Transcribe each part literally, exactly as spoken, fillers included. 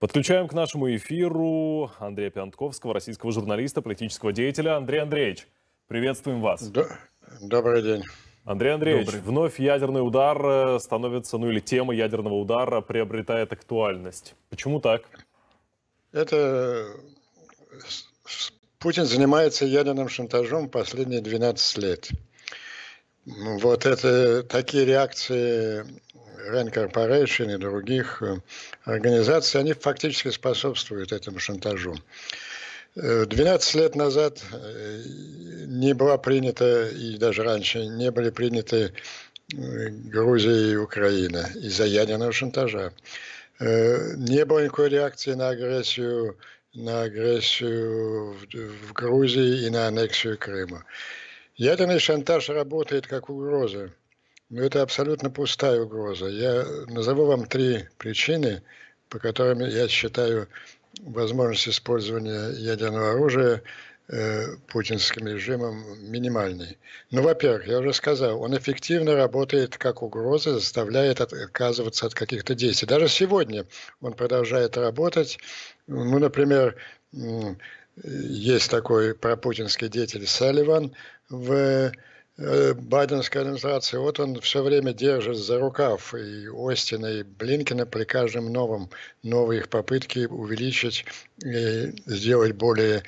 Подключаем к нашему эфиру Андрея Пионтковского, российского журналиста, политического деятеля. Андрей Андреевич, приветствуем вас. Добрый день. Андрей Андреевич, Добрый. Вновь ядерный удар становится, ну или тема ядерного удара приобретает актуальность. Почему так? Это Путин занимается ядерным шантажом последние двенадцать лет. Вот это такие реакции Rand Corporation и других организаций, они фактически способствуют этому шантажу. двенадцать лет назад не была принята, и даже раньше не были приняты Грузия и Украина из-за ядерного шантажа. Не было никакой реакции на агрессию, на агрессию в Грузии и на аннексию Крыма. Ядерный шантаж работает как угроза, но это абсолютно пустая угроза. Я назову вам три причины, по которым я считаю возможность использования ядерного оружия э, путинским режимом минимальной. Ну, во-первых, я уже сказал, он эффективно работает как угроза, заставляет отказываться от каких-то действий. Даже сегодня он продолжает работать. Ну, например, есть такой пропутинский деятель Салливан в байденской администрации. Вот он все время держит за рукав и Остина, и Блинкена при каждом новом, новой их попытке увеличить и сделать более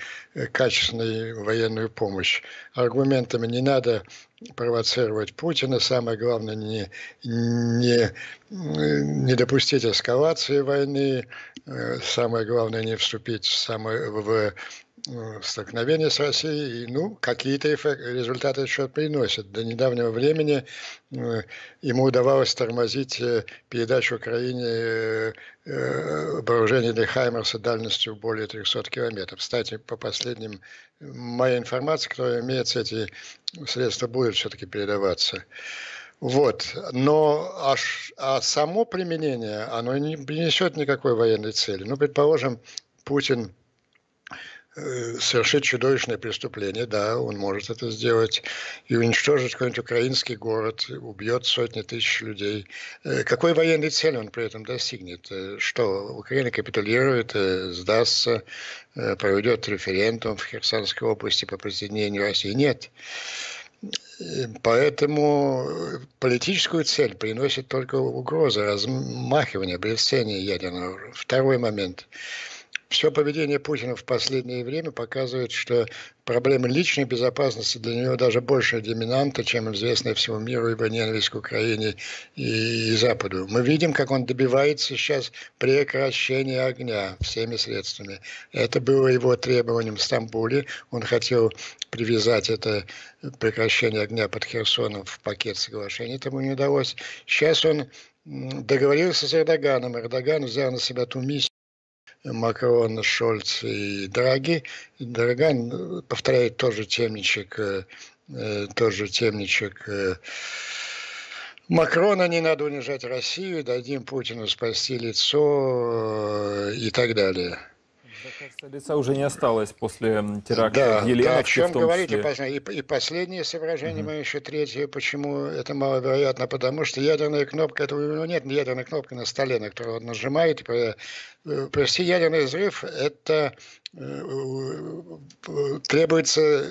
качественную военную помощь. Аргументами не надо провоцировать Путина, самое главное не, не, не допустить эскалации войны, самое главное не вступить в, самое, в столкновение с Россией, и, ну, какие-то результаты еще приносят. До недавнего времени ему удавалось тормозить передачу Украине вооружений для «HIMARS» дальностью более трехсот километров. Кстати, по последним моей информации, которая имеется, эти средства будут все-таки передаваться. Вот. Но а, а само применение, оно не принесет никакой военной цели. Ну, предположим, Путин совершить чудовищное преступление, да, он может это сделать, и уничтожить какой-нибудь украинский город, убьет сотни тысяч людей. Какой военной цели он при этом достигнет? Что, Украина капитулирует, сдастся, проведет референдум в Херсонской области по присоединению России? Нет. Поэтому политическую цель приносит только угроза, размахивание, обрезание ядерного оружия. Второй момент. Все поведение Путина в последнее время показывает, что проблемы личной безопасности для него даже больше доминанта, чем известная всему миру его ненависть к Украине и, и Западу. Мы видим, как он добивается сейчас прекращения огня всеми средствами. Это было его требованием в Стамбуле. Он хотел привязать это прекращение огня под Херсоном в пакет соглашений. Это ему не удалось. Сейчас он договорился с Эрдоганом. Эрдоган взял на себя ту миссию. Макрон, Шольц и Драги. Эрдоган повторяет тот же темничек, тот же темничек Макрона: не надо унижать Россию, дадим Путину спасти лицо и так далее. Да, кажется, лица уже не осталось после теракта, да, в Еленовке, да, о чем в том говорите, числе. И, и последнее соображение, угу. мы еще третье, почему это маловероятно, потому что ядерная кнопка, этого у него нет, ядерная кнопка на столе, на которую он нажимает. Прости, ядерный взрыв, это требуется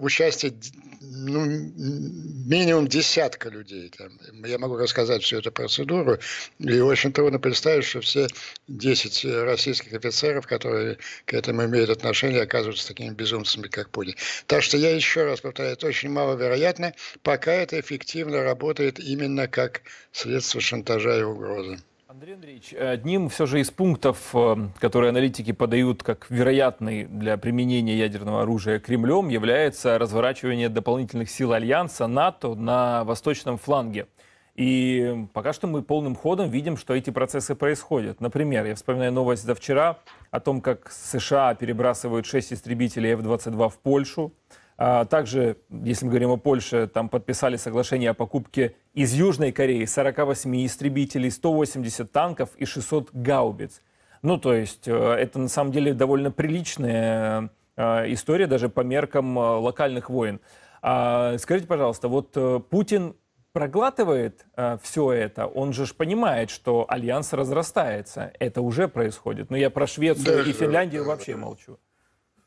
участие, ну, минимум десятка людей. Там. Я могу рассказать всю эту процедуру, и очень трудно представить, что все десять российских офицеров, которые к этому имеют отношение, оказываются такими безумцами, как Путин. Так что я еще раз повторяю, это очень маловероятно, пока это эффективно работает именно как средство шантажа и угрозы. Андрей Андреевич, одним все же из пунктов, которые аналитики подают как вероятный для применения ядерного оружия Кремлем, является разворачивание дополнительных сил Альянса, НАТО на восточном фланге. И пока что мы полным ходом видим, что эти процессы происходят. Например, я вспоминаю новость до вчера о том, как США перебрасывают шесть истребителей эф двадцать два в Польшу. Также, если мы говорим о Польше, там подписали соглашение о покупке из Южной Кореи сорока восьми истребителей, ста восьмидесяти танков и шестисот гаубиц. Ну, то есть, это на самом деле довольно приличная история даже по меркам локальных войн. Скажите, пожалуйста, вот Путин проглатывает э, все это, он же ж понимает, что альянс разрастается. Это уже происходит. Но я про Швецию да, и Финляндию да, вообще да. молчу.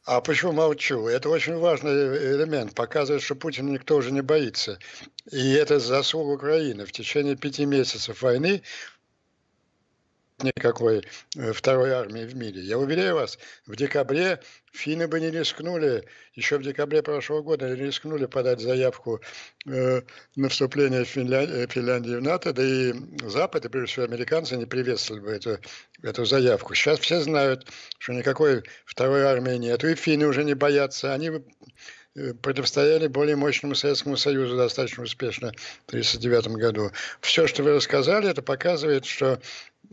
А почему молчу? Это очень важный элемент. Показывает, что Путина никто уже не боится. И это заслуга Украины. В течение пяти месяцев войны никакой второй армии в мире. Я уверяю вас, в декабре финны бы не рискнули, еще в декабре прошлого года не рискнули подать заявку э, на вступление Финля... Финляндии в НАТО, да и Запад, и прежде всего американцы, не приветствовали бы эту, эту заявку. Сейчас все знают, что никакой второй армии нет, и финны уже не боятся, они противостояли более мощному Советскому Союзу достаточно успешно в тысяча девятьсот тридцать девятом году. Все, что вы рассказали, это показывает, что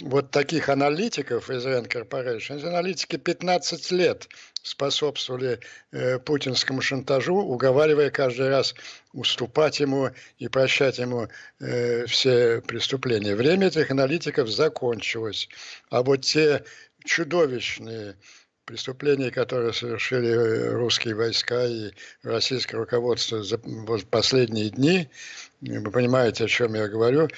вот таких аналитиков из Rand Corporation, аналитики пятнадцать лет способствовали э, путинскому шантажу, уговаривая каждый раз уступать ему и прощать ему э, все преступления. Время этих аналитиков закончилось. А вот те чудовищные преступления, которые совершили русские войска и российское руководство за последние дни, вы понимаете, о чем я говорю,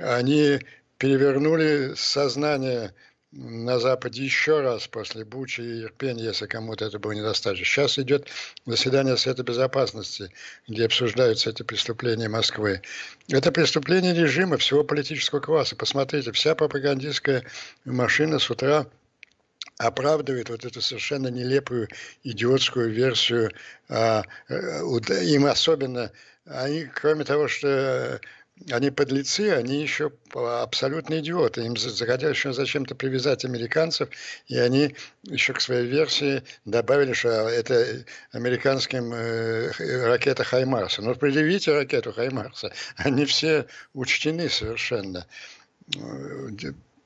они перевернули сознание на Западе еще раз после Бучи и Ирпень, если кому-то это было недостаточно. Сейчас идет заседание Совета Безопасности, где обсуждаются эти преступления Москвы. Это преступление режима, всего политического класса. Посмотрите, вся пропагандистская машина с утра оправдывает вот эту совершенно нелепую идиотскую версию. Им особенно, они, кроме того, что они подлецы, они еще абсолютно идиоты. Им захотелось еще зачем-то привязать американцев, и они еще к своей версии добавили, что это американским э, ракета HIMARS. Но предъявите ракету HIMARS. Они все учтены совершенно.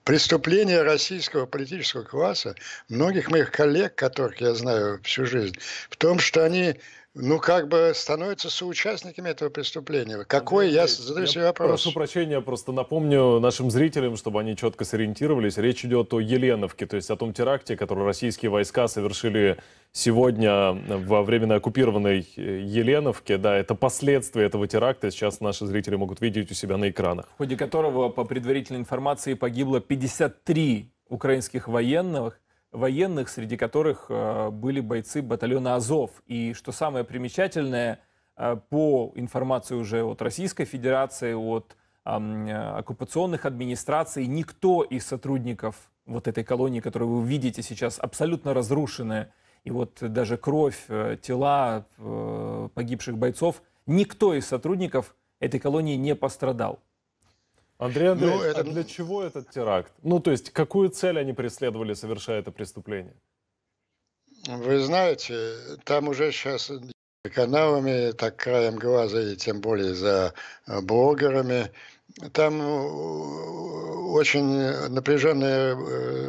Преступления российского политического класса, многих моих коллег, которых я знаю всю жизнь, в том, что они ну, как бы становятся соучастниками этого преступления. Какой, Андрей, я задаю себе вопрос. Прошу прощения, просто напомню нашим зрителям, чтобы они четко сориентировались. Речь идет о Еленовке, то есть о том теракте, который российские войска совершили сегодня во временно оккупированной Еленовке. Да, это последствия этого теракта. Сейчас наши зрители могут видеть у себя на экранах. В ходе которого, по предварительной информации, погибло пятьдесят три украинских военных. военных, среди которых э, были бойцы батальона «Азов». И что самое примечательное, э, по информации уже от Российской Федерации, от э, оккупационных администраций, никто из сотрудников вот этой колонии, которую вы видите сейчас, абсолютно разрушенная, и вот даже кровь, э, тела э, погибших бойцов, никто из сотрудников этой колонии не пострадал. Андрей Андреевич, ну, это... а для чего этот теракт? Ну, то есть, какую цель они преследовали, совершая это преступление? Вы знаете, там уже сейчас каналами, так краем глаза, и тем более за блогерами, там очень напряженная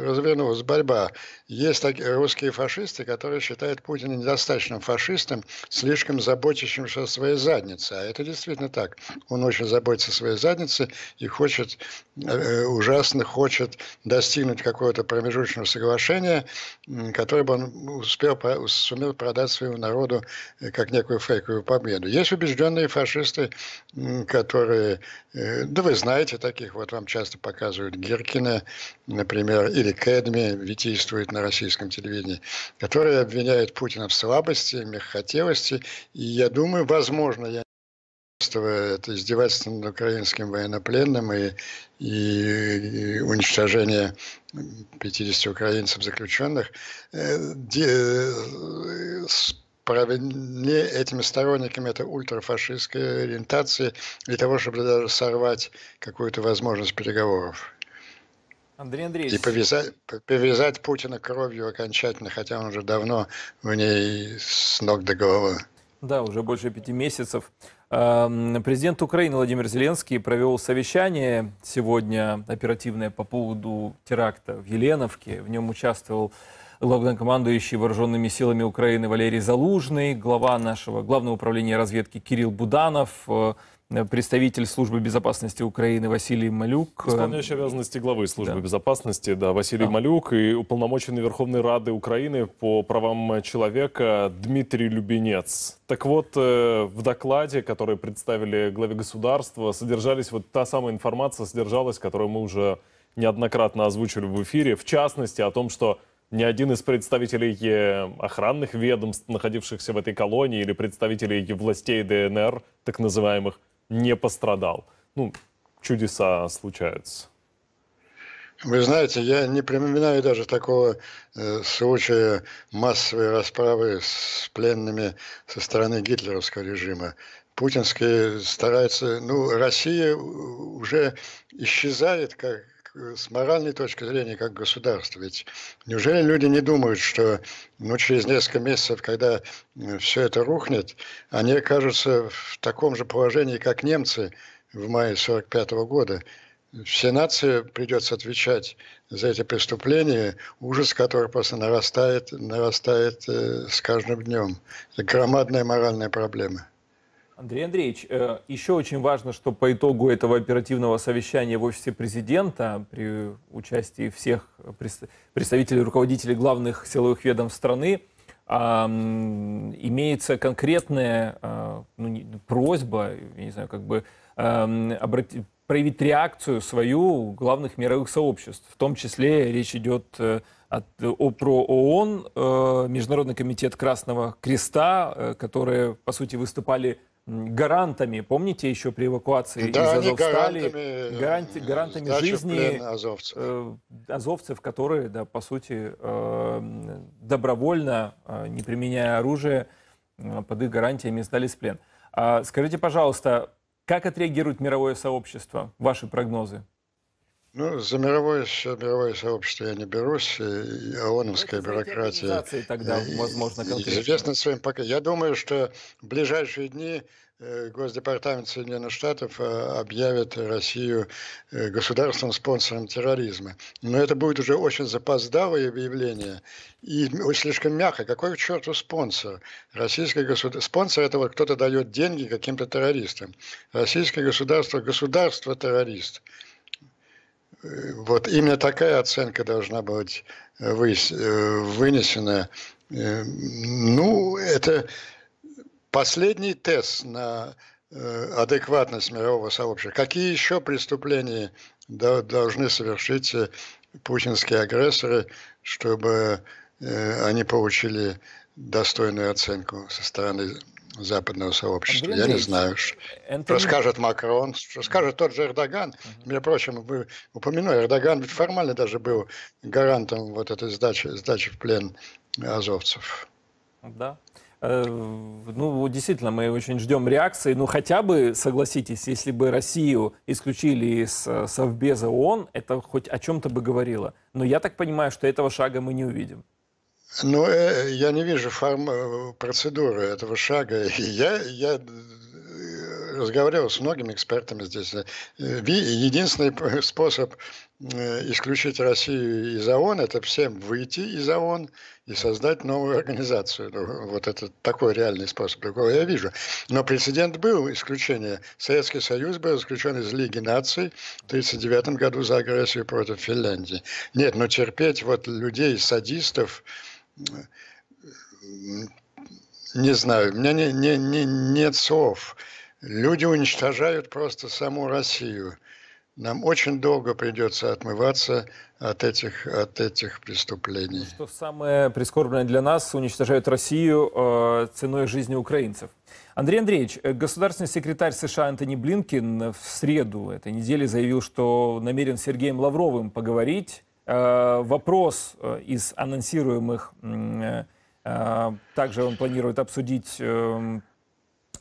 развернулась борьба. Есть такие русские фашисты, которые считают Путина недостаточным фашистом, слишком заботящимся о своей заднице. А это действительно так. Он очень заботится о своей заднице и хочет, ужасно хочет достигнуть какого-то промежуточного соглашения, которое бы он успел, сумел продать своему народу как некую фейковую победу. Есть убежденные фашисты, которые, да вы знаете таких, вот вам часто показывают Гиркина, например, или Кэдми, витийствует на российском телевидении, которые обвиняют Путина в слабости, мягкотелости. И я думаю, возможно, я это издевательство над украинским военнопленным и, и уничтожение пятидесяти украинцев заключенных провели этими сторонниками этой ультрафашистской ориентации для того, чтобы даже сорвать какую-то возможность переговоров. Андрей Андреевич. И повязать, повязать Путина кровью окончательно, хотя он уже давно в ней с ног до головы. Да, уже больше пяти месяцев. Президент Украины Владимир Зеленский провел совещание сегодня оперативное по поводу теракта в Еленовке. В нем участвовал главнокомандующий вооруженными силами Украины Валерий Залужный, глава нашего главного управления разведки Кирилл Буданов, представитель службы безопасности Украины Василий Малюк. Исполняющий обязанности главы службы да. безопасности да, Василий а. Малюк и уполномоченный Верховной Рады Украины по правам человека Дмитрий Любинец. Так вот, в докладе, который представили главе государства, содержались вот та самая информация, содержалась, которую мы уже неоднократно озвучили в эфире, в частности о том, что ни один из представителей охранных ведомств, находившихся в этой колонии, или представителей властей ДНР, так называемых, не пострадал. Ну, чудеса случаются. Вы знаете, я не припоминаю даже такого э, случая массовой расправы с пленными со стороны гитлеровского режима. Путинские стараются... Ну, Россия уже исчезает как... с моральной точки зрения, как государство. Ведь неужели люди не думают, что ну, через несколько месяцев, когда все это рухнет, они окажутся в таком же положении, как немцы в мае сорок пятого года? Все нации придется отвечать за эти преступления, ужас который просто нарастает, нарастает э, с каждым днем. Это громадная моральная проблема. Андрей Андреевич, еще очень важно, что по итогу этого оперативного совещания в офисе президента при участии всех представителей, руководителей главных силовых ведомств страны имеется конкретная ну, просьба, я не знаю, как бы обратить, проявить реакцию свою главных мировых сообществ. В том числе речь идет от, о, про ООН, Международный комитет Красного Креста, которые, по сути, выступали гарантами, помните, еще при эвакуации да, из Азовстали, гарантами, гаранти, гарантами жизни азовцев. Э, азовцев, которые, да, по сути, э, добровольно, э, не применяя оружие, э, под их гарантиями сдались в плен. А, скажите, пожалуйста, как отреагирует мировое сообщество? Ваши прогнозы? Ну, за мировое, мировое сообщество я не берусь, и ООНовская бюрократия тогда, возможно, известна своим пока. Я думаю, что в ближайшие дни Госдепартамент Соединенных Штатов объявит Россию государством-спонсором терроризма. Но это будет уже очень запоздалое объявление и слишком мягко. Какой к черту спонсор? Российское государство... Спонсор – это вот кто-то дает деньги каким-то террористам. Российское государство – государство-террорист. Вот именно такая оценка должна быть вынесена. Ну, это последний тест на адекватность мирового сообщества. Какие еще преступления должны совершить путинские агрессоры, чтобы они получили достойную оценку со стороны западного сообщества? Я не знаю. Что скажет Макрон, что скажет тот же Эрдоган. Между прочим, вы упомянули, Эрдоган ведь формально даже был гарантом вот этой сдачи, сдачи в плен азовцев. Да. Ну, действительно, мы очень ждем реакции. Ну, хотя бы, согласитесь, если бы Россию исключили из Совбеза ООН, это хоть о чем-то бы говорило. Но я так понимаю, что этого шага мы не увидим. Ну, я не вижу форм... процедуры этого шага. Я, я разговаривал с многими экспертами здесь. Единственный способ исключить Россию из ООН – это всем выйти из ООН и создать новую организацию. Вот это такой реальный способ, другого я вижу. Но прецедент был, исключение. Советский Союз был исключен из Лиги наций в тысяча девятьсот тридцать девятом году за агрессию против Финляндии. Нет, но терпеть вот людей, садистов, не знаю, у меня не, не, не, нет слов. Люди уничтожают просто саму Россию. Нам очень долго придется отмываться от этих, от этих преступлений. Что самое прискорбное для нас, уничтожают Россию э, ценой жизни украинцев. Андрей Андреевич, государственный секретарь США Энтони Блинкен в среду этой недели заявил, что намерен с Сергеем Лавровым поговорить. Э, вопрос из анонсируемых, э, э, также он планирует обсудить... Э,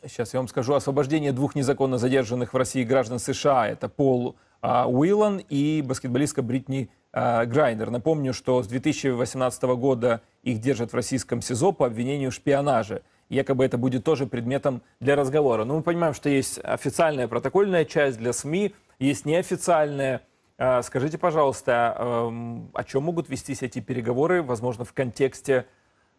Сейчас я вам скажу. Освобождение двух незаконно задержанных в России граждан США. Это Пол а, Уилан и баскетболистка Бритни а, Грайнер. Напомню, что с две тысячи восемнадцатого года их держат в российском СИЗО по обвинению в шпионаже. Якобы это будет тоже предметом для разговора. Но мы понимаем, что есть официальная протокольная часть для СМИ, есть неофициальная. А, скажите, пожалуйста, а, о чем могут вестись эти переговоры, возможно, в контексте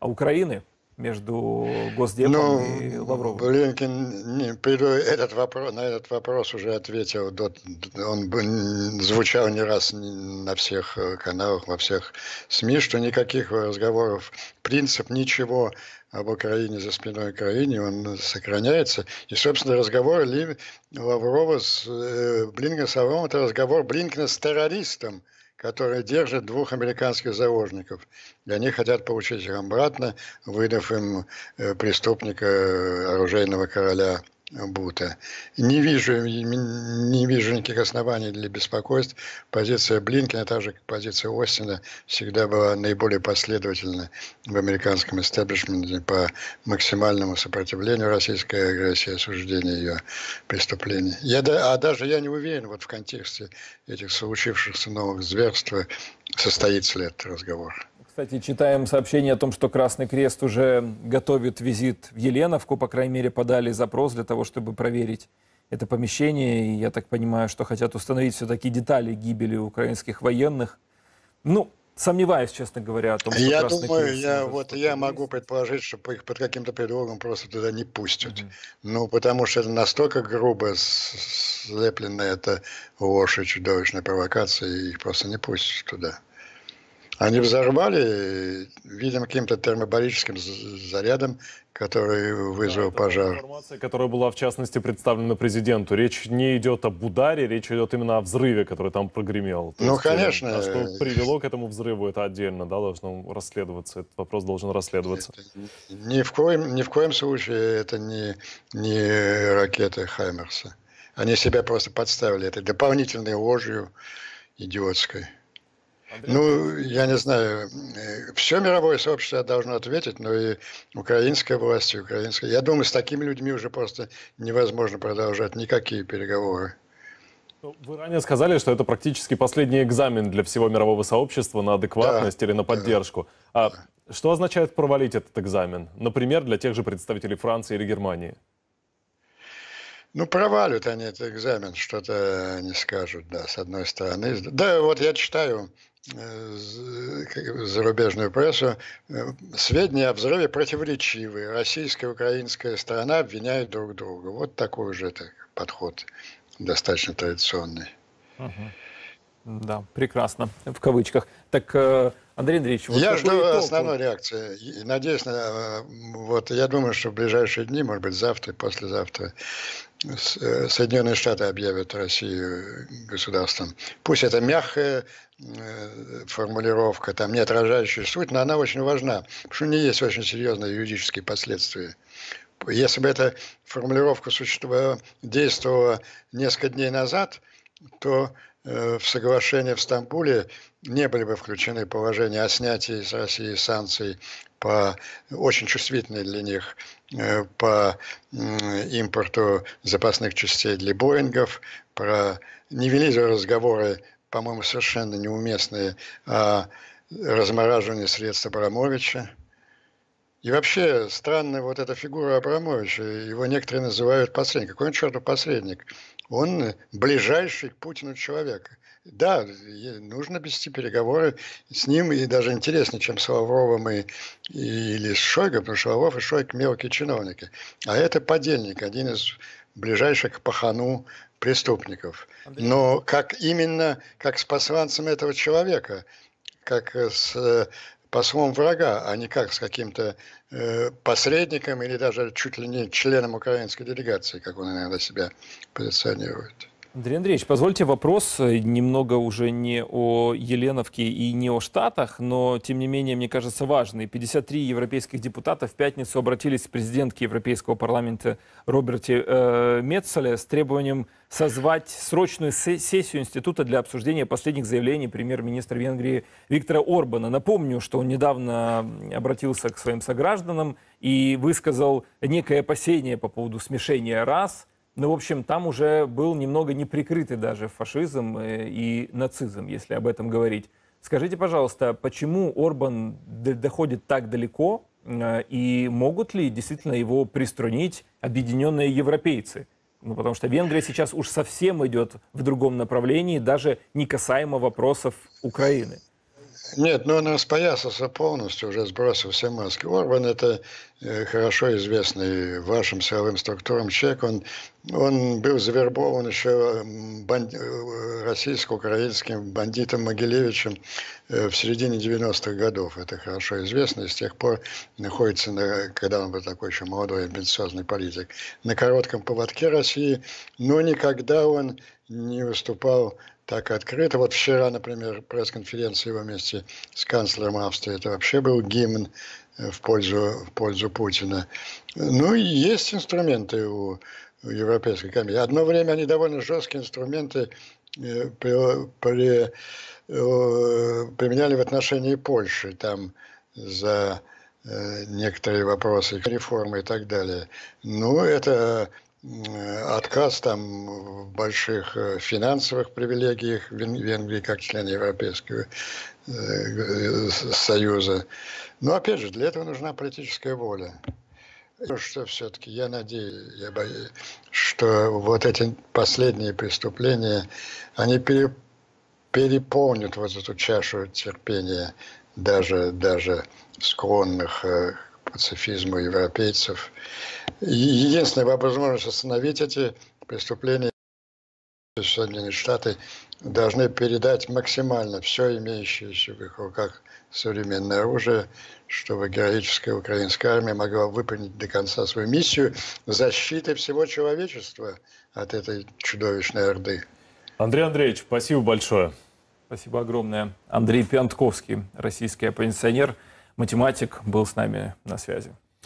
Украины? между Госдепом ну, и Лавровым? Блинкен не, этот вопрос, на этот вопрос уже ответил. Он звучал не раз на всех каналах, во всех СМИ, что никаких разговоров, принцип ничего об Украине за спиной Украины, он сохраняется. И, собственно, разговор Ли, Лаврова с э, Блинкеном, с Лавровым, это разговор Блинкена с террористом, которые держат двух американских заложников. И они хотят получить их обратно, выдав им преступника, оружейного короля Бута. Не вижу, не вижу никаких оснований для беспокойств. Позиция Блинкена, так же как позиция Остина, всегда была наиболее последовательной в американском истеблишменте по максимальному сопротивлению российской агрессии, осуждению ее преступлений. Я, а даже я не уверен, вот в контексте этих случившихся новых зверств состоится ли этот разговор. Кстати, читаем сообщение о том, что Красный Крест уже готовит визит в Еленовку, по крайней мере, подали запрос для того, чтобы проверить это помещение. И я так понимаю, что хотят установить все-таки детали гибели украинских военных. Ну, сомневаюсь, честно говоря, о том, что я Красный думаю, Крест... Я, вот, я могу предположить, что их под каким-то предлогом просто туда не пустят. Mm-hmm. Ну, потому что настолько грубо слеплена эта ложь и чудовищная провокация, и их просто не пустят туда. Они взорвали, видимо, каким-то термобарическим зарядом, который вызвал да, пожар. Информация, которая была в частности представлена президенту. Речь не идет об ударе, речь идет именно о взрыве, который там прогремел. То ну, есть, конечно. Э, а что привело к этому взрыву, это отдельно, да, должно расследоваться. Этот вопрос должен расследоваться. Это, ни, в коем, ни в коем случае это не, не ракеты «HIMARS». Они себя просто подставили этой дополнительной ложью идиотской. Андрей, ну, я не знаю, все мировое сообщество должно ответить, но и украинская власть, и украинская... Я думаю, с такими людьми уже просто невозможно продолжать никакие переговоры. Вы ранее сказали, что это практически последний экзамен для всего мирового сообщества на адекватность да, или на поддержку. Да, а да. Что означает провалить этот экзамен? Например, для тех же представителей Франции или Германии? Ну, провалят они этот экзамен, что-то не скажут, да, с одной стороны. Да, вот я читаю зарубежную прессу. Сведения о взрыве противоречивые. Российская и украинская сторона обвиняют друг друга. Вот такой же это подход, достаточно традиционный. Угу. Да, прекрасно, в кавычках. Так, Андрей Андреевич... Вот я жду итог? Основной реакции. И надеюсь, вот я думаю, что в ближайшие дни, может быть, завтра, послезавтра, Соединенные Штаты объявят Россию государством. Пусть это мягкая формулировка, там не отражающая суть, но она очень важна, потому что у нее есть очень серьезные юридические последствия. Если бы эта формулировка существовала, действовала несколько дней назад, то в соглашение в Стамбуле не были бы включены положения о снятии с России санкций по очень чувствительной для них по импорту запасных частей для Боингов, про не вели разговоры, по-моему, совершенно неуместные о размораживании средств Абрамовича. И вообще странная вот эта фигура Абрамовича, его некоторые называют посредником. Какой он, чертов, посредник? Он ближайший к Путину человек. Да, нужно вести переговоры с ним, и даже интереснее, чем с Лавровым и, и, или с Шойгом, потому что Лавров и Шойг – мелкие чиновники. А это подельник, один из ближайших к пахану преступников. Но как именно, как с посланцем этого человека, как с послом врага, а не как с каким-то э, посредником или даже чуть ли не членом украинской делегации, как он иногда себя позиционирует. Андрей Андреевич, позвольте вопрос немного уже не о Еленовке и не о Штатах, но, тем не менее, мне кажется, важный. пятьдесят три европейских депутата в пятницу обратились к президентке Европейского парламента Роберте э, Метцеле с требованием созвать срочную сессию института для обсуждения последних заявлений премьер-министра Венгрии Виктора Орбана. Напомню, что он недавно обратился к своим согражданам и высказал некое опасение по поводу смешения рас. Ну, в общем, там уже был немного неприкрытый даже фашизм и нацизм, если об этом говорить. Скажите, пожалуйста, почему Орбан доходит так далеко, и могут ли действительно его приструнить объединенные европейцы? Ну, потому что Венгрия сейчас уж совсем идет в другом направлении, даже не касаемо вопросов Украины. Нет, ну он распоясался полностью, уже сбросил все маски. Орбан — это хорошо известный вашим силовым структурам человек. Он, он был завербован еще банд... российско-украинским бандитом Могилевичем в середине девяностых годов. Это хорошо известно, и с тех пор находится, на, когда он был такой еще молодой, амбициозный политик, на коротком поводке России, но никогда он не выступал так открыто. Вот вчера, например, пресс-конференция его вместе с канцлером Австрии, это вообще был гимн в пользу, в пользу Путина. Ну и есть инструменты у, у Европейской комиссии. Одно время они довольно жесткие инструменты э, при, при, э, применяли в отношении Польши, там за э, некоторые вопросы, реформы и так далее. Ну это... отказ там в больших финансовых привилегиях Венгрии как члена Европейского Союза. Но опять же, для этого нужна политическая воля. Что все-таки я надеюсь, я боюсь, что вот эти последние преступления, они переполнят вот эту чашу терпения даже, даже склонных пацифизму европейцев. И единственная возможность остановить эти преступления — Соединенные Штаты должны передать максимально все имеющееся в их руках современное оружие, чтобы героическая украинская армия могла выполнить до конца свою миссию защиты всего человечества от этой чудовищной орды. Андрей Андреевич, спасибо большое. Спасибо огромное. Андрей Пионтковский, российский оппозиционер, математик, был с нами на связи.